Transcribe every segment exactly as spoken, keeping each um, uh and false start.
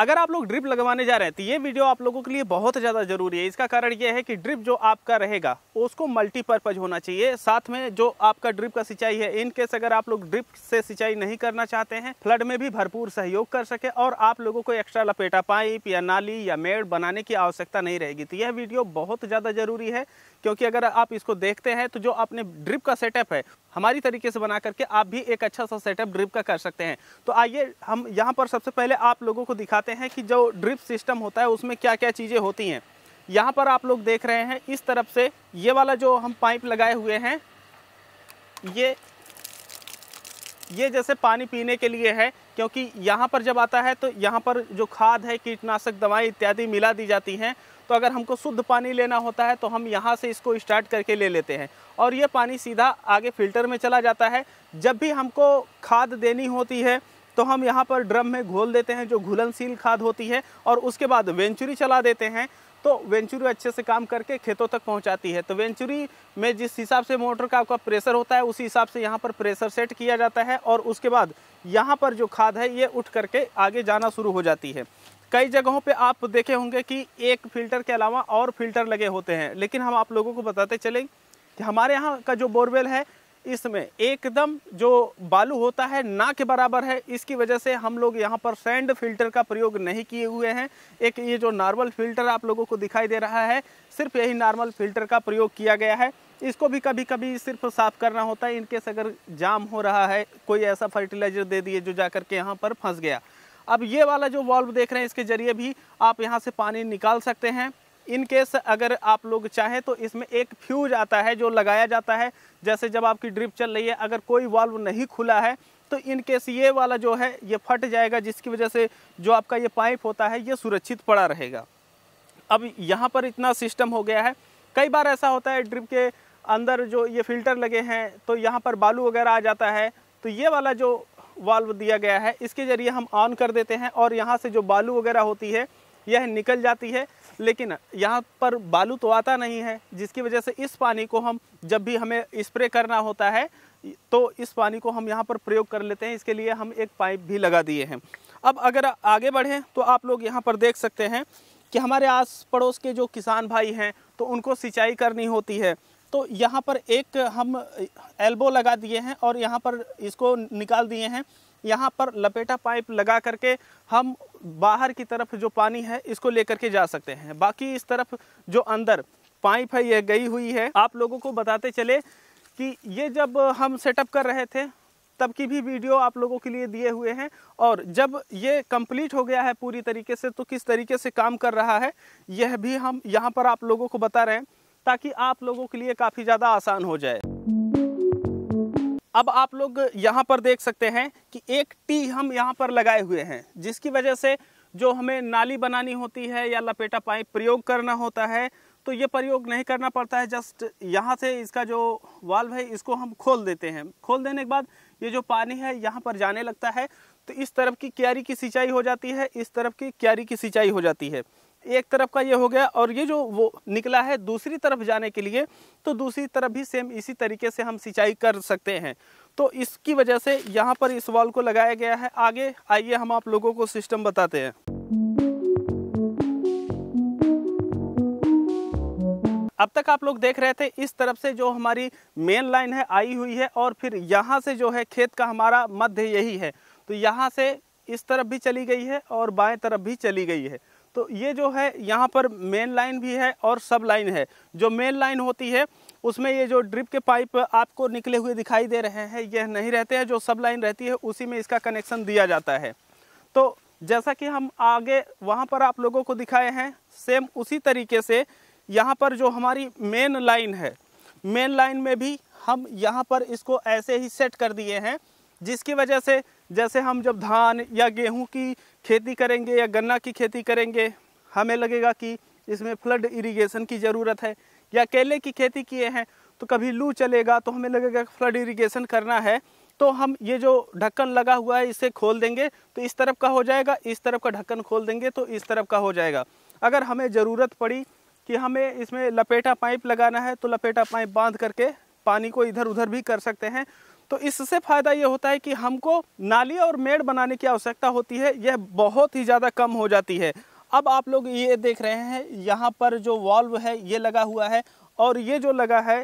अगर आप लोग ड्रिप लगवाने जा रहे हैं तो ये वीडियो आप लोगों के लिए बहुत ज़्यादा ज़रूरी है। इसका कारण ये है कि ड्रिप जो आपका रहेगा उसको मल्टीपर्पज़ होना चाहिए। साथ में जो आपका ड्रिप का सिंचाई है, इन केस अगर आप लोग ड्रिप से सिंचाई नहीं करना चाहते हैं, फ्लड में भी भरपूर सहयोग कर सके और आप लोगों को एक्स्ट्रा लपेटा पाइप या नाली या मेड़ बनाने की आवश्यकता नहीं रहेगी। तो यह वीडियो बहुत ज़्यादा ज़रूरी है, क्योंकि अगर आप इसको देखते हैं तो जो अपने ड्रिप का सेटअप है हमारी तरीके से बना करके आप भी एक अच्छा सा सेटअप ड्रिप का कर सकते हैं। तो आइए हम यहाँ पर सबसे पहले आप लोगों को दिखाते हैं कि जो ड्रिप सिस्टम होता है उसमें क्या क्या चीज़ें होती हैं। यहाँ पर आप लोग देख रहे हैं इस तरफ से ये वाला जो हम पाइप लगाए हुए हैं, ये ये जैसे पानी पीने के लिए है, क्योंकि यहाँ पर जब आता है तो यहाँ पर जो खाद है, कीटनाशक दवाएं इत्यादि मिला दी जाती हैं। तो अगर हमको शुद्ध पानी लेना होता है तो हम यहाँ से इसको स्टार्ट करके ले लेते हैं और ये पानी सीधा आगे फिल्टर में चला जाता है। जब भी हमको खाद देनी होती है तो हम यहाँ पर ड्रम में घोल देते हैं जो घुलनशील खाद होती है, और उसके बाद वेंचुरी चला देते हैं। तो वेंचुरी अच्छे से काम करके खेतों तक पहुंचाती है। तो वेंचुरी में जिस हिसाब से मोटर का आपका प्रेशर होता है उसी हिसाब से यहाँ पर प्रेशर सेट किया जाता है और उसके बाद यहाँ पर जो खाद है ये उठ करके आगे जाना शुरू हो जाती है। कई जगहों पे आप देखे होंगे कि एक फ़िल्टर के अलावा और फिल्टर लगे होते हैं, लेकिन हम आप लोगों को बताते चलें कि हमारे यहाँ का जो बोरवेल है इसमें एकदम जो बालू होता है ना के बराबर है। इसकी वजह से हम लोग यहाँ पर सैंड फिल्टर का प्रयोग नहीं किए हुए हैं। एक ये जो नॉर्मल फिल्टर आप लोगों को दिखाई दे रहा है, सिर्फ यही नॉर्मल फिल्टर का प्रयोग किया गया है। इसको भी कभी कभी सिर्फ साफ़ करना होता है, इनकेस अगर जाम हो रहा है, कोई ऐसा फर्टिलाइजर दे दिए जो जा कर के यहाँ पर फंस गया। अब ये वाला जो वाल्व देख रहे हैं इसके ज़रिए भी आप यहाँ से पानी निकाल सकते हैं। इन केस अगर आप लोग चाहें तो इसमें एक फ्यूज आता है जो लगाया जाता है, जैसे जब आपकी ड्रिप चल रही है अगर कोई वाल्व नहीं खुला है तो इन केस ये वाला जो है ये फट जाएगा, जिसकी वजह से जो आपका ये पाइप होता है ये सुरक्षित पड़ा रहेगा। अब यहाँ पर इतना सिस्टम हो गया है। कई बार ऐसा होता है ड्रिप के अंदर जो ये फिल्टर लगे हैं तो यहाँ पर बालू वगैरह आ जाता है, तो ये वाला जो वाल्व दिया गया है इसके ज़रिए हम ऑन कर देते हैं और यहाँ से जो बालू वगैरह होती है यह निकल जाती है। लेकिन यहाँ पर बालू तो आता नहीं है, जिसकी वजह से इस पानी को हम जब भी हमें स्प्रे करना होता है तो इस पानी को हम यहाँ पर प्रयोग कर लेते हैं। इसके लिए हम एक पाइप भी लगा दिए हैं। अब अगर आगे बढ़ें तो आप लोग यहाँ पर देख सकते हैं कि हमारे आस पड़ोस के जो किसान भाई हैं तो उनको सिंचाई करनी होती है, तो यहाँ पर एक हम एल्बो लगा दिए हैं और यहाँ पर इसको निकाल दिए हैं। यहाँ पर लपेटा पाइप लगा करके हम बाहर की तरफ जो पानी है इसको लेकर के जा सकते हैं। बाकी इस तरफ जो अंदर पाइप है यह गई हुई है। आप लोगों को बताते चले कि ये जब हम सेटअप कर रहे थे तब की भी वीडियो आप लोगों के लिए दिए हुए हैं, और जब ये कंप्लीट हो गया है पूरी तरीके से तो किस तरीके से काम कर रहा है यह भी हम यहाँ पर आप लोगों को बता रहे हैं, ताकि आप लोगों के लिए काफ़ी ज़्यादा आसान हो जाए। अब आप लोग यहाँ पर देख सकते हैं कि एक टी हम यहाँ पर लगाए हुए हैं, जिसकी वजह से जो हमें नाली बनानी होती है या लपेटा पाइप प्रयोग करना होता है तो ये प्रयोग नहीं करना पड़ता है। जस्ट यहाँ से इसका जो वाल्व है इसको हम खोल देते हैं। खोल देने के बाद ये जो पानी है यहाँ पर जाने लगता है, तो इस तरफ की क्यारी की सिंचाई हो जाती है, इस तरफ की क्यारी की सिंचाई हो जाती है। एक तरफ का ये हो गया और ये जो वो निकला है दूसरी तरफ जाने के लिए, तो दूसरी तरफ भी सेम इसी तरीके से हम सिंचाई कर सकते हैं। तो इसकी वजह से यहाँ पर इस वाल को लगाया गया है। आगे आइए हम आप लोगों को सिस्टम बताते हैं। अब तक आप लोग देख रहे थे इस तरफ से जो हमारी मेन लाइन है आई हुई है, और फिर यहाँ से जो है खेत का हमारा मध्य यही है, तो यहाँ से इस तरफ भी चली गई है और बाएं तरफ भी चली गई है। तो ये जो है यहाँ पर मेन लाइन भी है और सब लाइन है। जो मेन लाइन होती है उसमें ये जो ड्रिप के पाइप आपको निकले हुए दिखाई दे रहे हैं यह नहीं रहते हैं, जो सब लाइन रहती है उसी में इसका कनेक्शन दिया जाता है। तो जैसा कि हम आगे वहाँ पर आप लोगों को दिखाए हैं, सेम उसी तरीके से यहाँ पर जो हमारी मेन लाइन है, मेन लाइन में भी हम यहाँ पर इसको ऐसे ही सेट कर दिए हैं, जिसकी वजह से जैसे हम जब धान या गेहूं की खेती करेंगे या गन्ना की खेती करेंगे, हमें लगेगा कि इसमें फ्लड इरिगेशन की ज़रूरत है, या केले की खेती किए हैं तो कभी लू चलेगा तो हमें लगेगा फ्लड इरिगेशन करना है, तो हम ये जो ढक्कन लगा हुआ है इसे खोल देंगे तो इस तरफ का हो जाएगा, इस तरफ का ढक्कन खोल देंगे तो इस तरफ का हो जाएगा। अगर हमें ज़रूरत पड़ी कि हमें इसमें लपेटा पाइप लगाना है तो लपेटा पाइप बांध करके पानी को इधर उधर भी कर सकते हैं। तो इससे फ़ायदा ये होता है कि हमको नाली और मेड़ बनाने की आवश्यकता होती है, यह बहुत ही ज़्यादा कम हो जाती है। अब आप लोग ये देख रहे हैं यहाँ पर जो वॉल्व है ये लगा हुआ है, और ये जो लगा है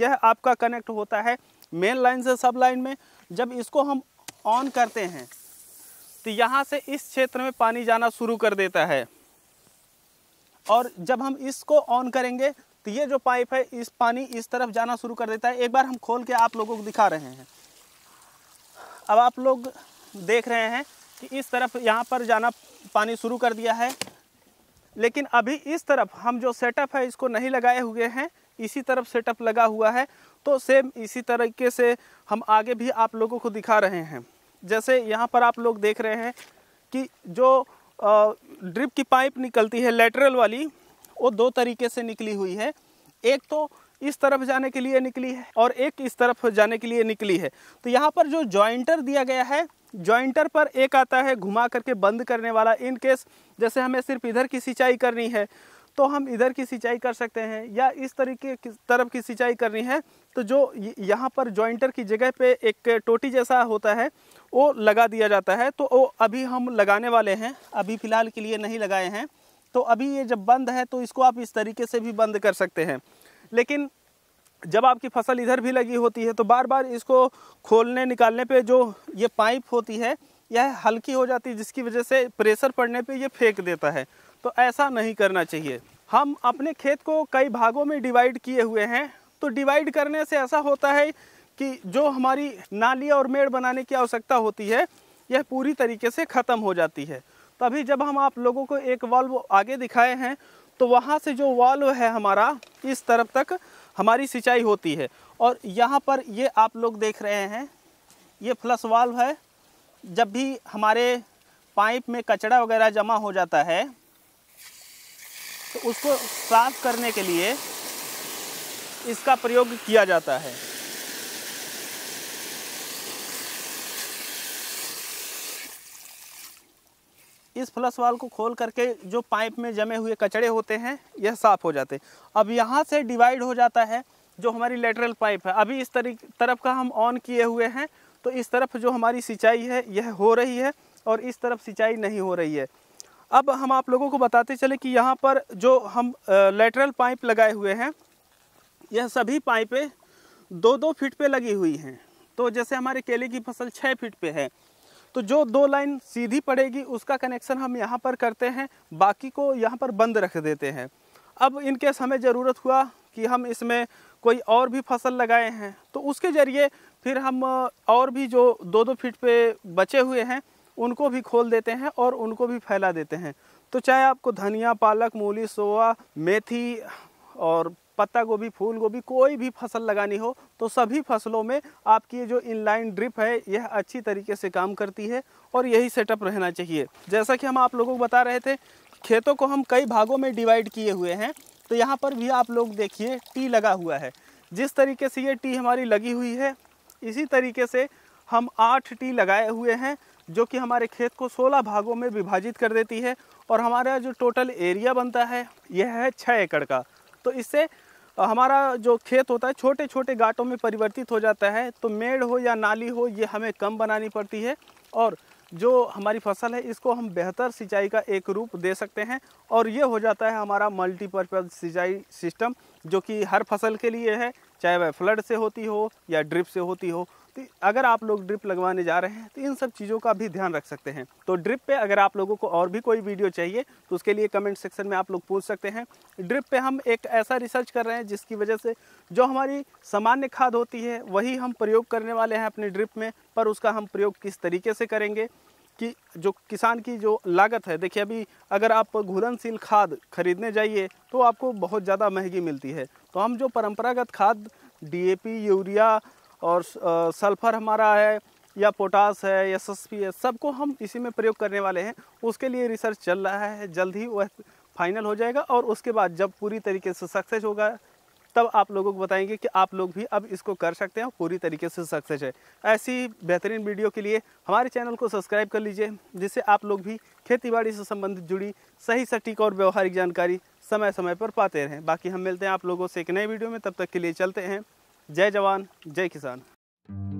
यह आपका कनेक्ट होता है मेन लाइन से सब लाइन में। जब इसको हम ऑन करते हैं तो यहाँ से इस क्षेत्र में पानी जाना शुरू कर देता है, और जब हम इसको ऑन करेंगे तो ये जो पाइप है इस पानी इस तरफ जाना शुरू कर देता है। एक बार हम खोल के आप लोगों को दिखा रहे हैं। अब आप लोग देख रहे हैं कि इस तरफ यहाँ पर जाना पानी शुरू कर दिया है, लेकिन अभी इस तरफ हम जो सेटअप है इसको नहीं लगाए हुए हैं, इसी तरफ सेटअप लगा हुआ है। तो सेम इसी तरीके से हम आगे भी आप लोगों को दिखा रहे हैं। जैसे यहाँ पर आप लोग देख रहे हैं कि जो ड्रिप की पाइप निकलती है लेटरल वाली, वो दो तरीके से निकली हुई है। एक तो इस तरफ जाने के लिए निकली है और एक इस तरफ जाने के लिए निकली है। तो यहाँ पर जो जॉइंटर दिया गया है, जॉइंटर पर एक आता है घुमा करके बंद करने वाला। इन केस जैसे हमें सिर्फ इधर की सिंचाई करनी है तो हम इधर की सिंचाई कर सकते हैं, या इस तरीके की तरफ की सिंचाई करनी है तो जो यहाँ पर जॉइंटर की जगह पे एक टोटी जैसा होता है वो लगा दिया जाता है। तो वो अभी हम लगाने वाले हैं, अभी फ़िलहाल के लिए नहीं लगाए हैं। तो अभी ये जब बंद है तो इसको आप इस तरीके से भी बंद कर सकते हैं, लेकिन जब आपकी फसल इधर भी लगी होती है तो बार बार इसको खोलने निकालने पे जो ये पाइप होती है यह हल्की हो जाती है, जिसकी वजह से प्रेशर पड़ने पे ये फेंक देता है। तो ऐसा नहीं करना चाहिए। हम अपने खेत को कई भागों में डिवाइड किए हुए हैं, तो डिवाइड करने से ऐसा होता है कि जो हमारी नाली और मेड़ बनाने की आवश्यकता होती है यह पूरी तरीके से ख़त्म हो जाती है। तो अभी जब हम आप लोगों को एक वाल्व आगे दिखाए हैं तो वहाँ से जो वाल्व है हमारा इस तरफ तक हमारी सिंचाई होती है, और यहाँ पर ये आप लोग देख रहे हैं ये फ्लश वाल्व है। जब भी हमारे पाइप में कचरा वगैरह जमा हो जाता है तो उसको साफ करने के लिए इसका प्रयोग किया जाता है। इस फ्लश वाल को खोल करके जो पाइप में जमे हुए कचड़े होते हैं यह साफ हो जाते हैं। अब यहाँ से डिवाइड हो जाता है जो हमारी लेटरल पाइप है। अभी इस तरी तरफ का हम ऑन किए हुए हैं तो इस तरफ जो हमारी सिंचाई है यह हो रही है और इस तरफ सिंचाई नहीं हो रही है। अब हम आप लोगों को बताते चले कि यहाँ पर जो हम लेटरल पाइप लगाए हुए हैं यह सभी पाइपें दो दो फीट पर लगी हुई हैं। तो जैसे हमारे केले की फसल छः फीट पर है तो जो दो लाइन सीधी पड़ेगी उसका कनेक्शन हम यहाँ पर करते हैं, बाकी को यहाँ पर बंद रख देते हैं। अब इन केस हमें ज़रूरत हुआ कि हम इसमें कोई और भी फसल लगाए हैं तो उसके ज़रिए फिर हम और भी जो दो दो फीट पे बचे हुए हैं उनको भी खोल देते हैं और उनको भी फैला देते हैं। तो चाहे आपको धनिया, पालक, मूली, सोआ, मेथी और पत्ता गोभी, फूल गोभी, कोई भी फसल लगानी हो तो सभी फसलों में आपकी जो इनलाइन ड्रिप है यह अच्छी तरीके से काम करती है, और यही सेटअप रहना चाहिए। जैसा कि हम आप लोगों को बता रहे थे, खेतों को हम कई भागों में डिवाइड किए हुए हैं। तो यहाँ पर भी आप लोग देखिए टी लगा हुआ है। जिस तरीके से ये टी हमारी लगी हुई है इसी तरीके से हम आठ टी लगाए हुए हैं, जो कि हमारे खेत को सोलह भागों में विभाजित कर देती है, और हमारा जो टोटल एरिया बनता है यह है छः एकड़ का। तो इससे हमारा जो खेत होता है छोटे छोटे गांठों में परिवर्तित हो जाता है। तो मेड़ हो या नाली हो ये हमें कम बनानी पड़ती है, और जो हमारी फसल है इसको हम बेहतर सिंचाई का एक रूप दे सकते हैं। और ये हो जाता है हमारा मल्टीपर्पज़ सिंचाई सिस्टम, जो कि हर फसल के लिए है, चाहे वह फ्लड से होती हो या ड्रिप से होती हो। तो अगर आप लोग ड्रिप लगवाने जा रहे हैं तो इन सब चीज़ों का भी ध्यान रख सकते हैं। तो ड्रिप पे अगर आप लोगों को और भी कोई वीडियो चाहिए तो उसके लिए कमेंट सेक्शन में आप लोग पूछ सकते हैं। ड्रिप पे हम एक ऐसा रिसर्च कर रहे हैं जिसकी वजह से जो हमारी सामान्य खाद होती है वही हम प्रयोग करने वाले हैं अपने ड्रिप में, पर उसका हम प्रयोग किस तरीके से करेंगे कि जो किसान की जो लागत है, देखिए अभी अगर आप घुलनशील खाद खरीदने जाइए तो आपको बहुत ज़्यादा महंगी मिलती है। तो हम जो परंपरागत खाद डी ए पी, यूरिया और सल्फ़र हमारा है या पोटास है या एस एस पी है, सबको हम इसी में प्रयोग करने वाले हैं। उसके लिए रिसर्च चल रहा है, जल्द ही वह फाइनल हो जाएगा, और उसके बाद जब पूरी तरीके से सक्सेस होगा तब आप लोगों को बताएंगे कि आप लोग भी अब इसको कर सकते हैं और पूरी तरीके से सक्सेस है। ऐसी बेहतरीन वीडियो के लिए हमारे चैनल को सब्सक्राइब कर लीजिए, जिससे आप लोग भी खेतीबाड़ी से संबंधित जुड़ी सही सटीक और व्यावहारिक जानकारी समय समय पर पाते रहें। बाकी हम मिलते हैं आप लोगों से एक नए वीडियो में, तब तक के लिए चलते हैं। जय जवान, जय किसान।